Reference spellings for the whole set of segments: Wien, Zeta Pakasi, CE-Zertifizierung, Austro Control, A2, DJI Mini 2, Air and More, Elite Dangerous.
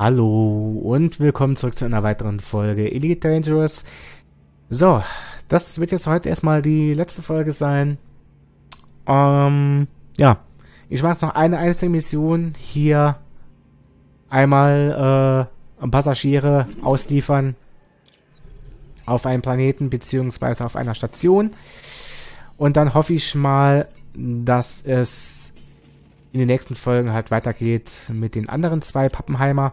Hallo und willkommen zurück zu einer weiteren Folge Elite Dangerous. So, das wird jetzt heute erstmal die letzte Folge sein. Ja, ich mache jetzt noch eine einzige Mission hier. Einmal Passagiere ausliefern auf einem Planeten bzw. auf einer Station. Und dann hoffe ich mal, dass es in den nächsten Folgen halt weitergeht mit den anderen zwei Pappenheimer.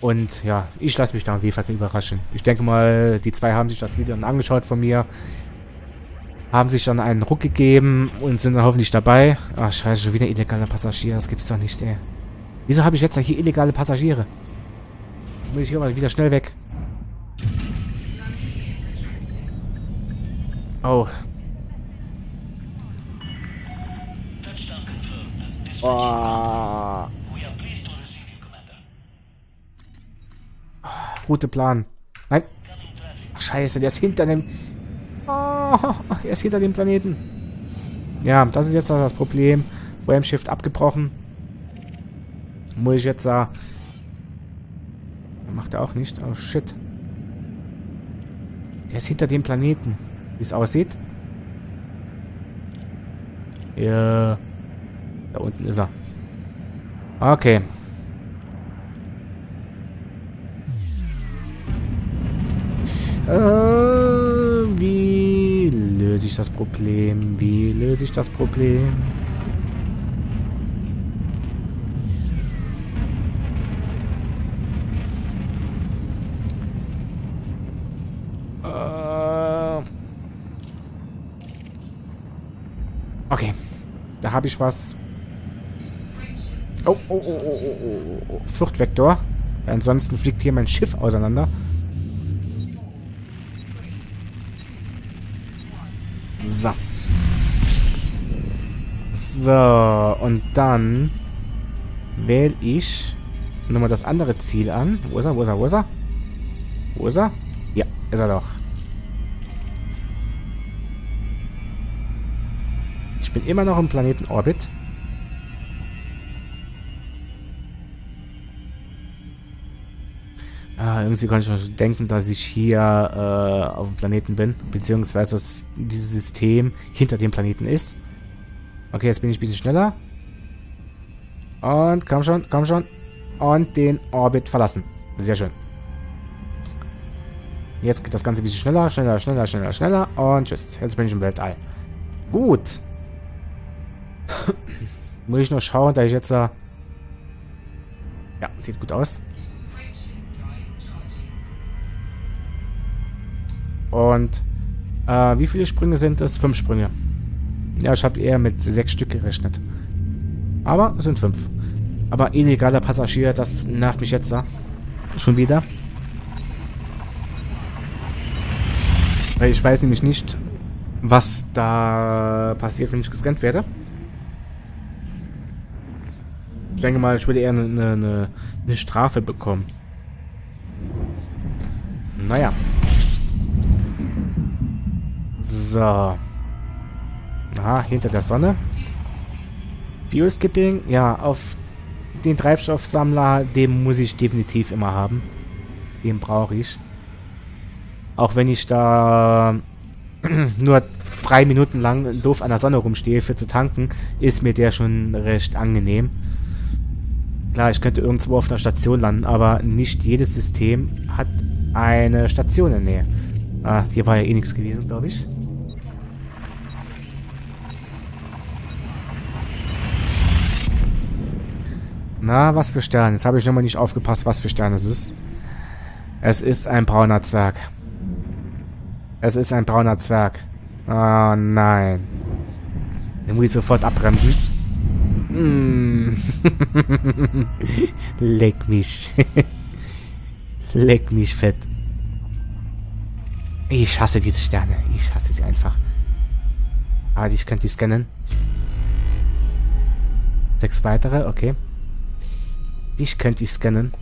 Und ja, ich lasse mich da auf jeden Fall überraschen. Ich denke mal, die zwei haben sich das Video dann angeschaut von mir. Haben sich dann einen Ruck gegeben und sind dann hoffentlich dabei. Ach scheiße, schon wieder illegale Passagiere. Das gibt's doch nicht, ey. Wieso habe ich jetzt hier illegale Passagiere? Muss ich hier mal wieder schnell weg. Oh. Oh. Gute Plan. Nein. Ach, scheiße, der ist hinter dem... Oh, er ist hinter dem Planeten. Ja, das ist jetzt das Problem. Frame-Shift abgebrochen. Muss ich jetzt da... Macht er auch nicht. Oh, shit. Der ist hinter dem Planeten. Wie es aussieht. Ja. Da unten ist er. Okay. Wie löse ich das Problem? Wie löse ich das Problem? Okay. Da habe ich was. Oh, oh, oh, oh, oh, oh. Fluchtvektor. Ansonsten fliegt hier mein Schiff auseinander. So. So, und dann wähle ich nochmal das andere Ziel an. Wo ist er? Wo ist er? Wo ist er? Wo ist er? Ja, ist er doch. Ich bin immer noch im Planetenorbit. Ah, irgendwie kann ich schon denken, dass ich hier auf dem Planeten bin, beziehungsweise dass dieses System hinter dem Planeten ist. Okay, jetzt bin ich ein bisschen schneller. Und komm schon, komm schon. Und den Orbit verlassen. Sehr schön. Jetzt geht das Ganze ein bisschen schneller, schneller, schneller, schneller, schneller. Und tschüss. Jetzt bin ich im Weltall. Gut. Muss ich nur schauen, da ich jetzt da... Ja, sieht gut aus. Und wie viele Sprünge sind es? 5 Sprünge. Ja, ich habe eher mit 6 Stück gerechnet. Aber es sind 5. Aber illegaler Passagier, das nervt mich jetzt da. Schon wieder. Weil ich weiß nämlich nicht, was da passiert, wenn ich gescannt werde. Ich denke mal, ich würde eher eine Strafe bekommen. Naja. So. Ah, hinter der Sonne. Fuel Skipping. Ja, auf den Treibstoffsammler, den muss ich definitiv immer haben. Den brauche ich. Auch wenn ich da nur 3 Minuten lang doof an der Sonne rumstehe für zu tanken, ist mir der schon recht angenehm. Klar, ich könnte irgendwo auf einer Station landen, aber nicht jedes System hat eine Station in der Nähe. Ah, hier war ja eh nichts gewesen, glaube ich. Na, was für Sterne? Jetzt habe ich nochmal nicht aufgepasst, was für Sterne es ist. Es ist ein brauner Zwerg. Es ist ein brauner Zwerg. Oh nein. Den muss ich sofort abbremsen. Mm. Leck mich. Leck mich fett. Ich hasse diese Sterne. Ich hasse sie einfach. Aber ich könnte die scannen. 6 weitere, okay. Ich könnte die scannen.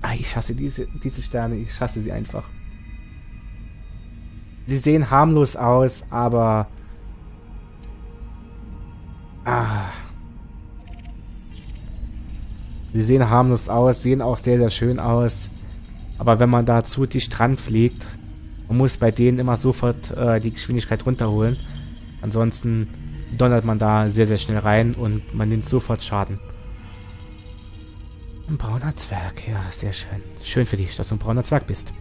Ah, ich hasse diese Sterne. Ich hasse sie einfach. Sie sehen harmlos aus, aber... Ah. Sie sehen harmlos aus, sehen auch sehr, sehr schön aus. Aber wenn man da zu dicht dran fliegt, man muss bei denen immer sofort die Geschwindigkeit runterholen. Ansonsten donnert man da sehr, sehr schnell rein und man nimmt sofort Schaden. Ein brauner Zwerg, ja, sehr schön. Schön für dich, dass du ein brauner Zwerg bist.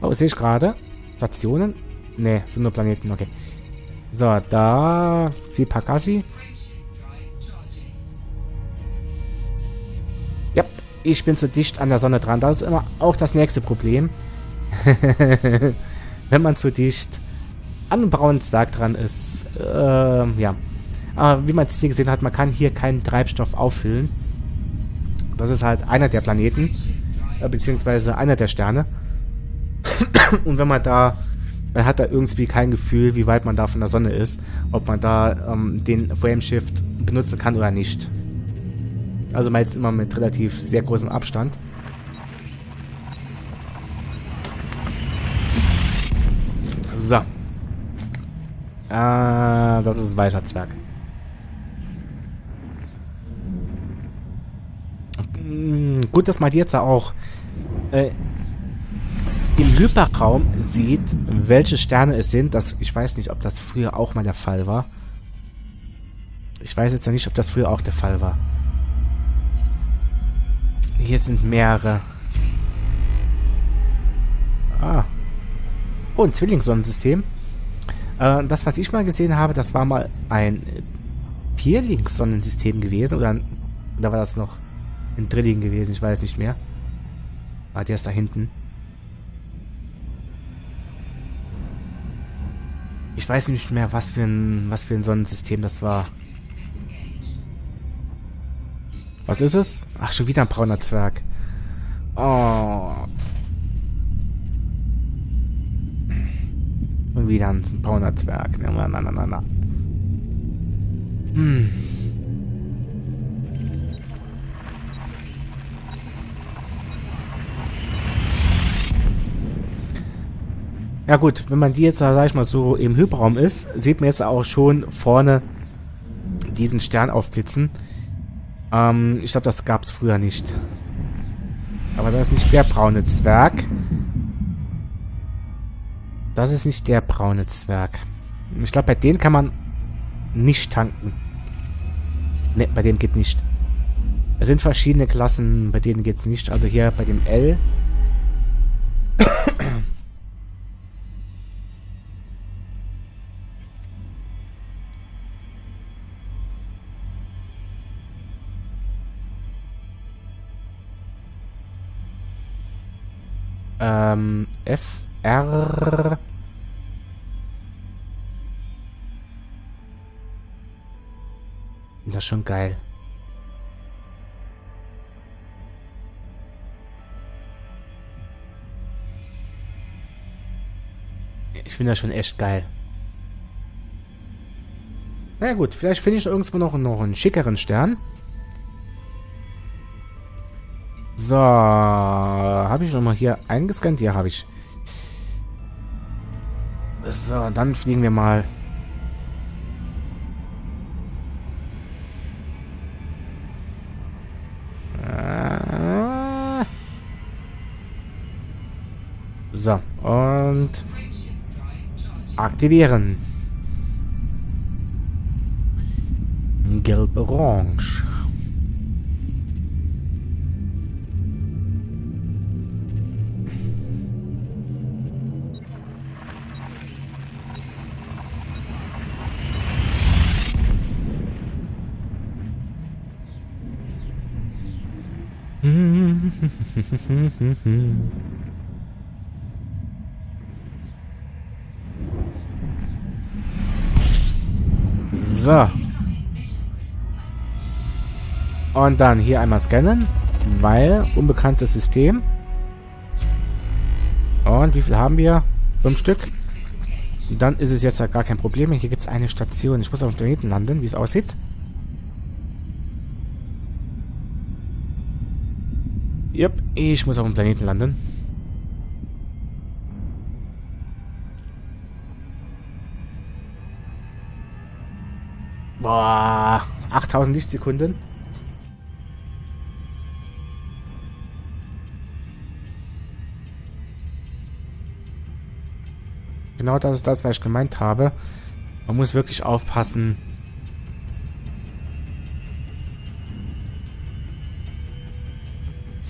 Oh, sehe ich gerade. Stationen? Ne, sind nur Planeten, okay. So, da... Zeta Pakasi. Ja, ich bin zu dicht an der Sonne dran. Das ist immer auch das nächste Problem. Wenn man zu dicht an einem braunen Zwerg dran ist. Ja. Aber wie man es hier gesehen hat, man kann hier keinen Treibstoff auffüllen. Das ist halt einer der Planeten. Beziehungsweise einer der Sterne. Und wenn man da... Man hat da irgendwie kein Gefühl, wie weit man da von der Sonne ist. Ob man da den Frameshift benutzen kann oder nicht. Also meist immer mit relativ sehr großem Abstand. So. Das ist ein weißer Zwerg. Gut, dass man die jetzt auch im Hyperraum sieht, welche Sterne es sind. Das, ich weiß nicht, ob das früher auch mal der Fall war. Ich weiß jetzt ja nicht, ob das früher auch der Fall war. Hier sind mehrere. Ah. Oh, ein Zwillingssonnensystem. Das, was ich mal gesehen habe, das war mal ein Vierlingssonnensystem gewesen. Oder war das noch ein Drilling gewesen? Ich weiß nicht mehr. Ah, der ist da hinten. Ich weiß nicht mehr, was für ein Sonnensystem das war. Was ist es? Ach, schon wieder ein brauner Zwerg. Oh. Und wieder ein brauner Zwerg. Na, na, na, na, na. Hm. Ja gut, wenn man die jetzt, sag ich mal, so im Hyperraum ist, sieht man jetzt auch schon vorne diesen Stern aufblitzen. Ich glaube, das gab es früher nicht. Aber das ist nicht der braune Zwerg. Das ist nicht der braune Zwerg. Ich glaube, bei denen kann man nicht tanken. Ne, bei dem geht nicht. Es sind verschiedene Klassen, bei denen geht es nicht. Also hier bei dem L... F, R. Das ist schon geil. Ich finde das schon echt geil. Na ja, gut, vielleicht finde ich irgendwo noch einen schickeren Stern. So, habe ich nochmal hier eingescannt? Ja, habe ich. So, dann fliegen wir mal. So, und aktivieren. Gelb-Orange. So. Und dann hier einmal scannen, weil unbekanntes System. Und wie viel haben wir? 5 Stück. Dann ist es jetzt halt gar kein Problem. Hier gibt es eine Station. Ich muss auf dem Planeten landen, wie es aussieht. Jupp, ich muss auf dem Planeten landen. Boah, 8000 Lichtsekunden. Genau das ist das, was ich gemeint habe. Man muss wirklich aufpassen.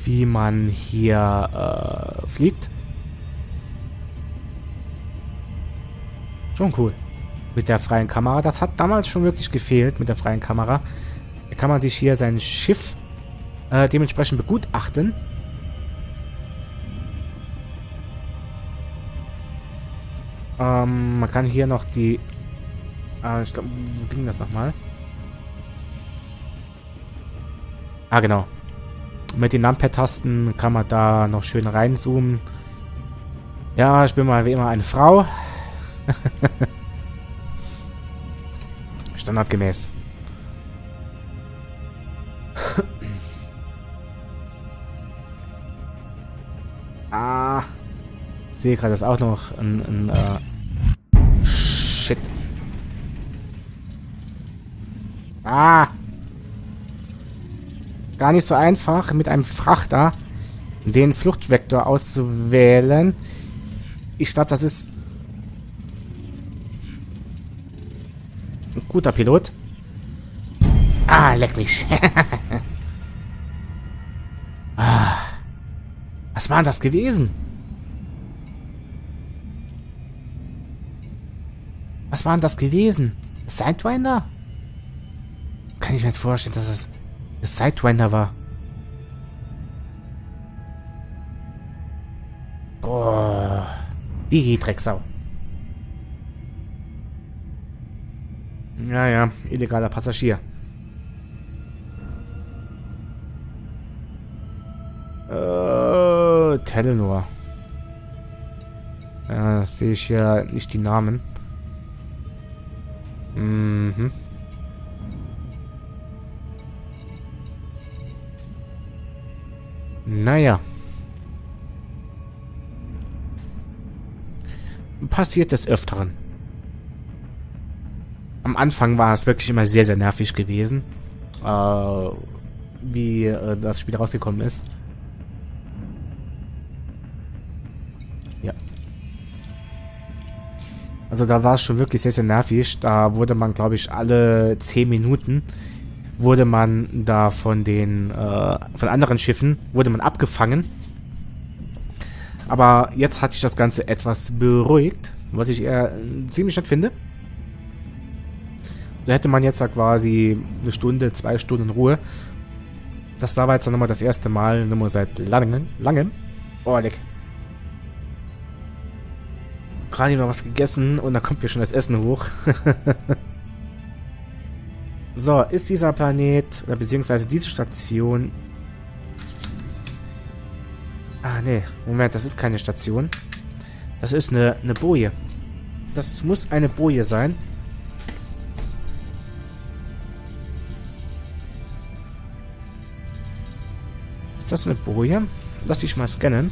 Wie man hier fliegt. Schon cool. Mit der freien Kamera. Das hat damals schon wirklich gefehlt mit der freien Kamera. Da kann man sich hier sein Schiff dementsprechend begutachten. Man kann hier noch die... ich glaube, wo ging das nochmal? Ah, genau. Mit den Numpad-Tasten kann man da noch schön reinzoomen. Ja, ich bin mal wie immer eine Frau. Standardgemäß. Ah. Ich sehe gerade, das ist auch noch ein Shit. Ah. Gar nicht so einfach, mit einem Frachter den Fluchtvektor auszuwählen. Ich glaube, das ist ein guter Pilot. Ah, leck mich. Ah, was war denn das gewesen? Was war denn das gewesen? Sidewinder? Kann ich mir nicht vorstellen, dass es... Das Sidewinder war. Boah. Die Drecksau. Ja, ja. Illegaler Passagier. Telenor. Ja, das sehe ich ja nicht die Namen. Mhm. Naja. Passiert des Öfteren. Am Anfang war es wirklich immer sehr, sehr nervig gewesen. Wie das Spiel rausgekommen ist. Ja. Also da war es schon wirklich sehr, sehr nervig. Da wurde man, glaube ich, alle 10 Minuten... wurde man da von den von anderen Schiffen wurde man abgefangen. Aber jetzt hat sich das Ganze etwas beruhigt, was ich eher ziemlich nett finde. Da hätte man jetzt ja quasi eine Stunde, 2 Stunden Ruhe. Das war jetzt nochmal das erste Mal nochmal seit langem. Oh, leck. Gerade noch was gegessen und da kommt mir schon das Essen hoch. So, ist dieser Planet, oder beziehungsweise diese Station... Ah, nee. Moment, das ist keine Station. Das ist eine Boje. Das muss eine Boje sein. Ist das eine Boje? Lass dich mal scannen.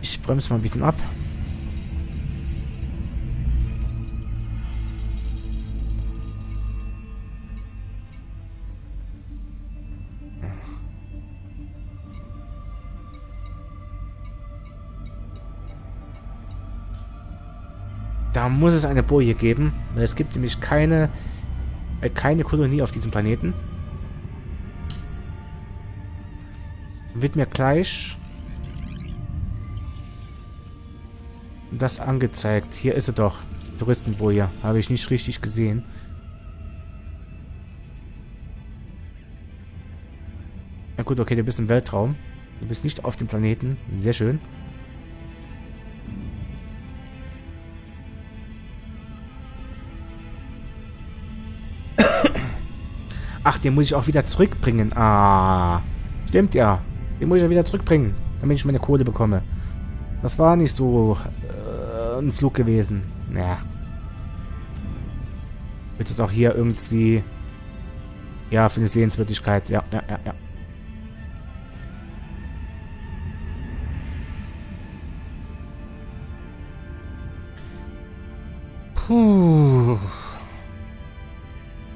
Ich bremse mal ein bisschen ab. Da muss es eine Boje geben. Es gibt nämlich keine Kolonie auf diesem Planeten. Wird mir gleich das angezeigt. Hier ist sie doch. Touristenboje. Habe ich nicht richtig gesehen. Na gut, okay, du bist im Weltraum. Du bist nicht auf dem Planeten. Sehr schön. Ach, den muss ich auch wieder zurückbringen. Ah, stimmt ja. Den muss ich ja wieder zurückbringen, damit ich meine Kohle bekomme. Das war nicht so ein Flug gewesen. Naja. Wird es auch hier irgendwie... Ja, für eine Sehenswürdigkeit. Ja, ja, ja, ja. Puh.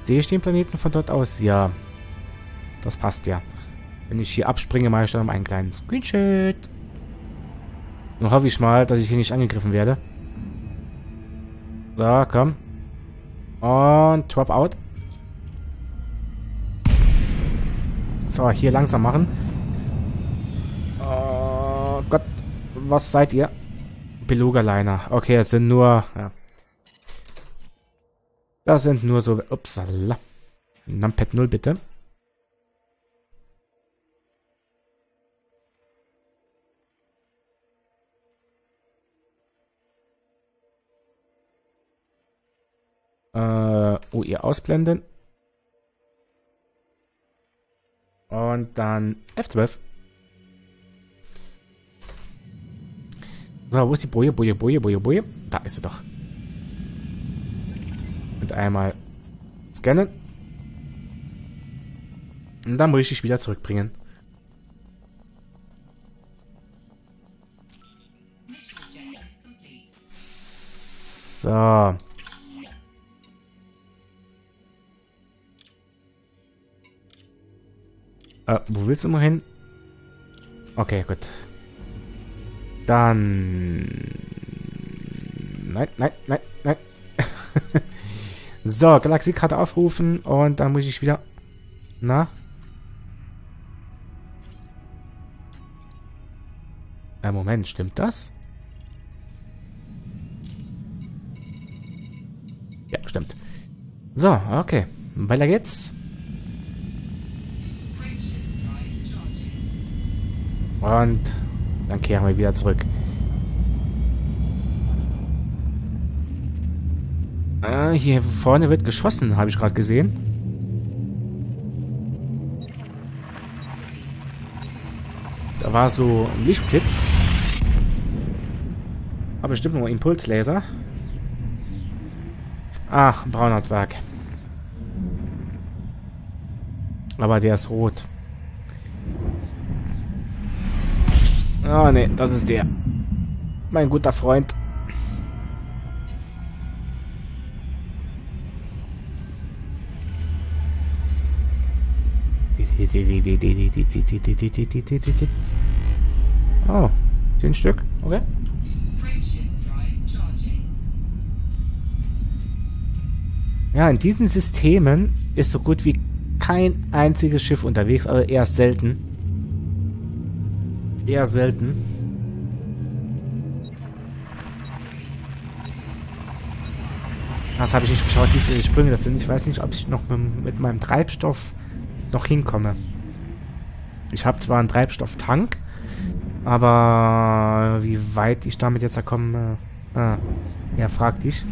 Sehe ich den Planeten von dort aus? Ja. Das passt ja. Wenn ich hier abspringe, mache ich dann einen kleinen Screenshot. Nur hoffe ich mal, dass ich hier nicht angegriffen werde. So, komm. Und drop out. So, hier langsam machen. Oh Gott, was seid ihr? Beluga-Liner. Okay, jetzt sind nur... Ja. Das sind nur so... Upsala. Numpad 0 bitte. Ihr ausblenden. Und dann F12. So, wo ist die Boje? Boje, Boje, Boje, Boje. Da ist sie doch. Und einmal scannen. Und dann muss ich dich wieder zurückbringen. So. Wo willst du mal hin? Okay, gut. Dann... Nein, nein, nein, nein. So, Galaxiekarte aufrufen und dann muss ich wieder... Na? Moment, stimmt das? Ja, stimmt. So, okay. Weiter geht's. Und dann kehren wir wieder zurück. Hier vorne wird geschossen, habe ich gerade gesehen. Da war so ein Lichtblitz. Aber bestimmt nur Impulslaser. Ach, ein brauner Zwerg. Aber der ist rot. Ah, ne, das ist der. Mein guter Freund. Oh, 10 Stück, okay. Ja, in diesen Systemen ist so gut wie kein einziges Schiff unterwegs, also eher selten. Eher selten. Das habe ich nicht geschaut, wie viele Sprünge das sind. Ich weiß nicht, ob ich noch mit meinem Treibstoff noch hinkomme. Ich habe zwar einen Treibstofftank, aber wie weit ich damit jetzt komme, ja, frag dich.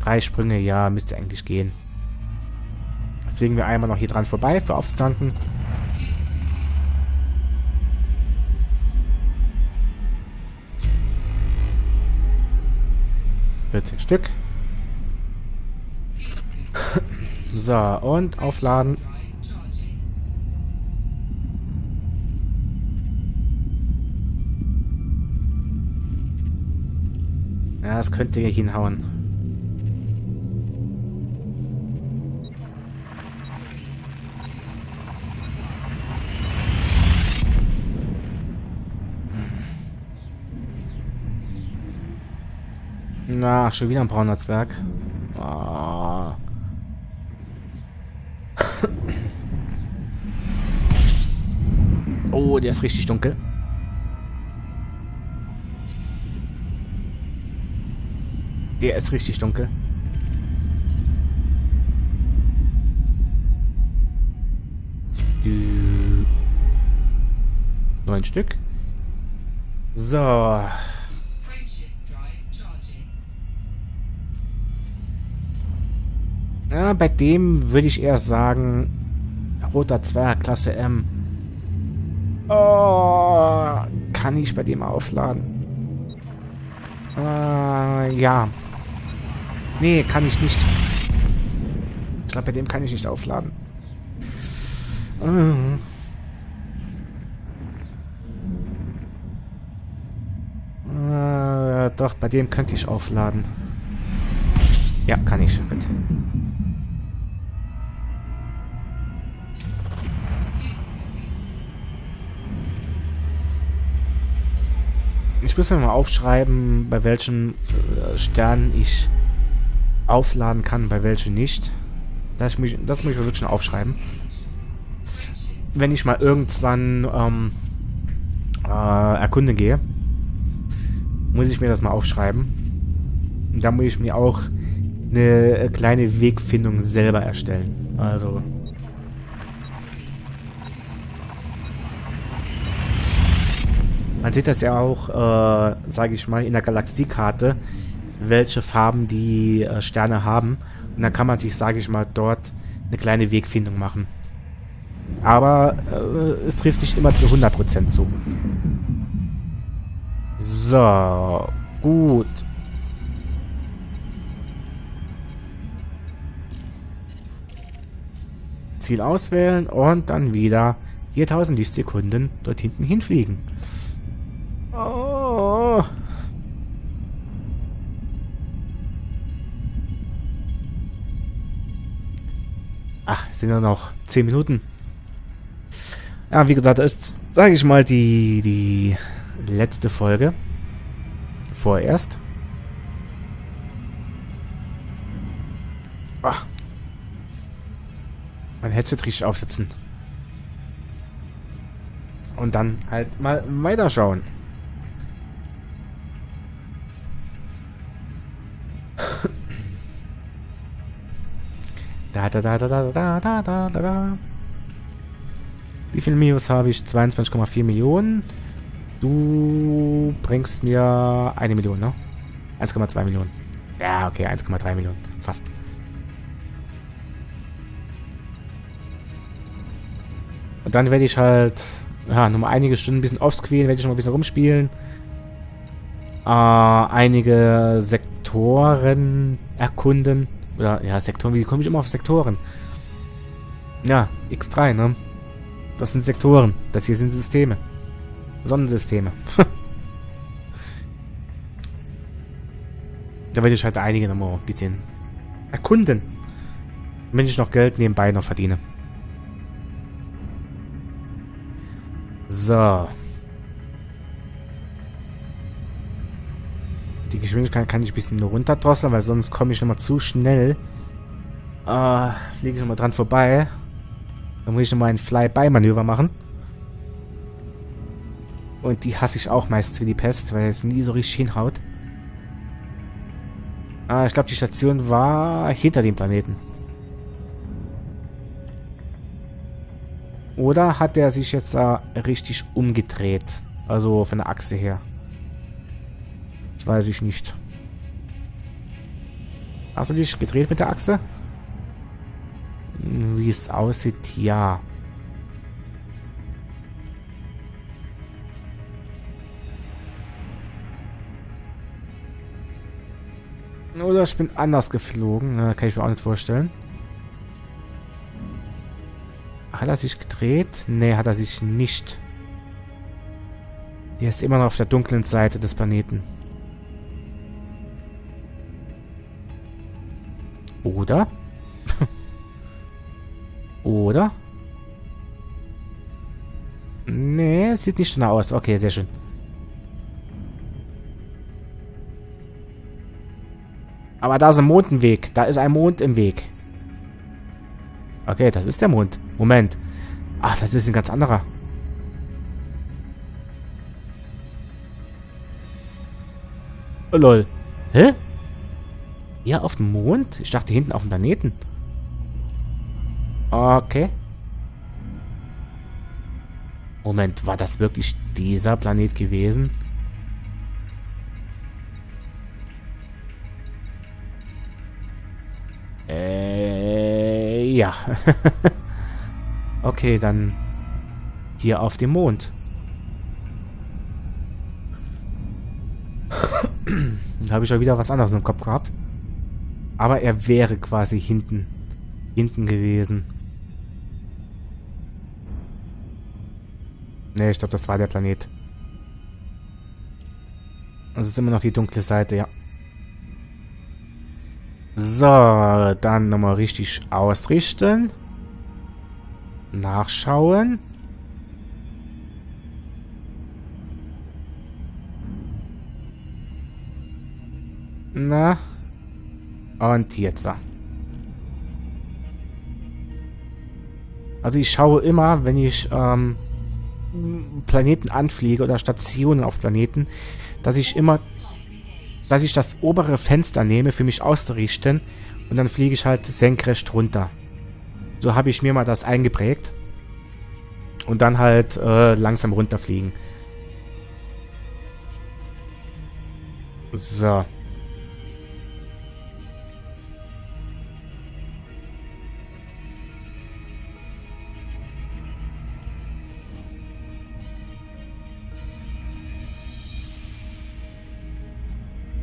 3 Sprünge, ja, müsste eigentlich gehen. Fliegen wir einmal noch hier dran vorbei, für aufzutanken. Tanken. 14 Stück. So, und aufladen. Ja, das könnte hier hinhauen. Ach, schon wieder ein brauner Zwerg. Oh. Oh, der ist richtig dunkel. Der ist richtig dunkel. Die 9 Stück. So. Ja, bei dem würde ich eher sagen, roter Zwerg, Klasse M. Oh, kann ich bei dem aufladen? Ja. Nee, kann ich nicht. Ich glaube, bei dem kann ich nicht aufladen. Doch, bei dem könnte ich aufladen. Ja, kann ich. Bitte. Ich muss mir mal aufschreiben, bei welchen Sternen ich aufladen kann, bei welchen nicht. Das muss ich wirklich aufschreiben. Wenn ich mal irgendwann erkunden gehe, muss ich mir das mal aufschreiben. Und dann muss ich mir auch eine kleine Wegfindung selber erstellen. Also... Man sieht das ja auch, sage ich mal, in der Galaxiekarte, welche Farben die Sterne haben. Und dann kann man sich, sage ich mal, dort eine kleine Wegfindung machen. Aber es trifft nicht immer zu 100% zu. So, gut. Ziel auswählen und dann wieder 4000 Lichtsekunden dort hinten hinfliegen. Oh. Ach, es sind ja noch 10 Minuten. Ja, wie gesagt, das ist, sage ich mal, die letzte Folge. Vorerst. Ach. Mein Headset richtig aufsitzen. Und dann halt mal weiterschauen. Da. Wie viele Mios habe ich? 22,4 Millionen. Du bringst mir 1 Million, ne? 1,2 Millionen. Ja, okay, 1,3 Millionen. Fast. Und dann werde ich halt, ja, nochmal einige Stunden ein bisschen offscreen, werde ich nochmal ein bisschen rumspielen. Einige Sektoren erkunden. Oder, ja, Sektoren, wie komme ich immer auf Sektoren? Ja, X3, ne? Das sind Sektoren. Das hier sind Systeme. Sonnensysteme. Da werde ich halt einige nochmal ein bisschen erkunden. Wenn ich noch Geld nebenbei noch verdiene. So. Die Geschwindigkeit kann ich ein bisschen runterdrosseln, weil sonst komme ich nochmal zu schnell. Fliege ich nochmal dran vorbei. Dann muss ich nochmal ein Fly-By-Manöver machen. Und die hasse ich auch meistens wie die Pest, weil es nie so richtig hinhaut. Ich glaube, die Station war hinter dem Planeten. Oder hat er sich jetzt richtig umgedreht? Also von der Achse her. Das weiß ich nicht. Hast du dich gedreht mit der Achse? Wie es aussieht, ja. Oder ich bin anders geflogen. Na, kann ich mir auch nicht vorstellen. Hat er sich gedreht? Nee, hat er sich nicht. Der ist immer noch auf der dunklen Seite des Planeten. Oder? Oder? Nee, sieht nicht genau aus. Okay, sehr schön. Aber da ist ein Mond im Weg. Da ist ein Mond im Weg. Okay, das ist der Mond. Moment. Ach, das ist ein ganz anderer. Oh, lol. Hä? Ja, auf dem Mond? Ich dachte hinten auf dem Planeten. Okay. Moment, war das wirklich dieser Planet gewesen? Ja. Okay, dann hier auf dem Mond. Da habe ich ja wieder was anderes im Kopf gehabt. Aber er wäre quasi hinten gewesen. Ne, ich glaube, das war der Planet. Das ist immer noch die dunkle Seite, ja. So, dann nochmal richtig ausrichten. Nachschauen. Na? Und jetzt. Also ich schaue immer, wenn ich Planeten anfliege oder Stationen auf Planeten, dass ich immer, dass ich das obere Fenster nehme, für mich auszurichten, und dann fliege ich halt senkrecht runter. So habe ich mir mal das eingeprägt. Und dann halt langsam runterfliegen. So.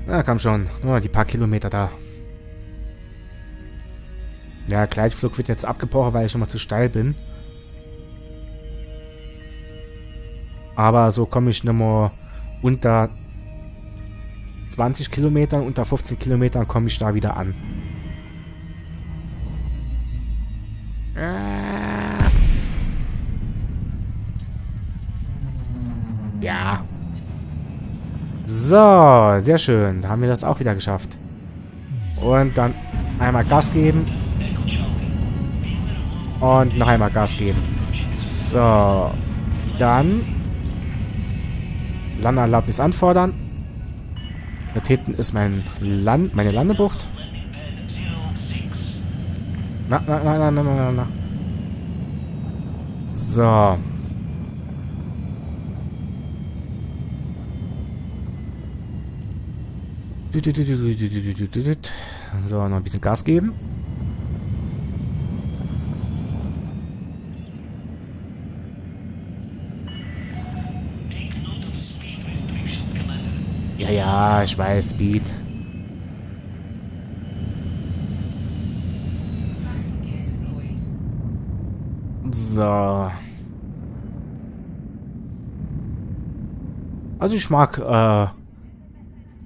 Na, komm schon. Nur die paar Kilometer da. Ja, Gleitflug wird jetzt abgebrochen, weil ich schon mal zu steil bin. Aber so komme ich nochmal unter 20 Kilometern, unter 15 Kilometern komme ich da wieder an. Ja. So, sehr schön. Da haben wir das auch wieder geschafft. Und dann einmal Gas geben. Und noch einmal Gas geben. So. Dann Landeerlaubnis anfordern. Dort hinten ist mein Land, meine Landebucht. Na, na, na, na, na, na, na. So. So, noch ein bisschen Gas geben. Ja, ja, ich weiß, Speed. So. Also ich mag,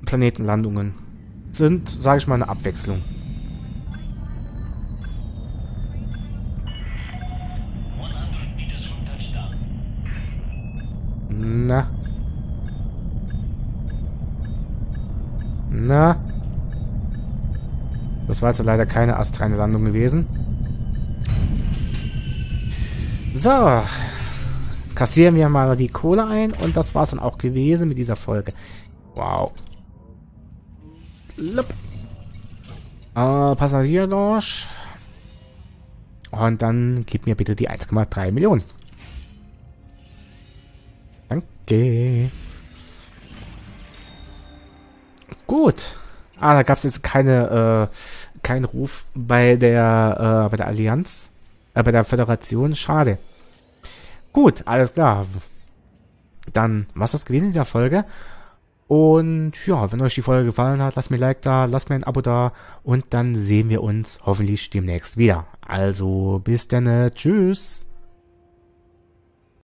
Planetenlandungen sind, sage ich mal, eine Abwechslung. Na. Na. Das war jetzt leider keine astreine Landung gewesen. So. Kassieren wir mal die Kohle ein und das war's dann auch gewesen mit dieser Folge. Wow. Passagierlounge. Und dann gib mir bitte die 1,3 Millionen. Danke. Gut. Ah, da gab es jetzt keine, keinen Ruf bei der Allianz. Bei der Föderation. Schade. Gut, alles klar. Dann was das gewesen in dieser Folge. Und ja, wenn euch die Folge gefallen hat, lasst mir ein Like da, lasst mir ein Abo da und dann sehen wir uns hoffentlich demnächst wieder. Also bis dann, tschüss.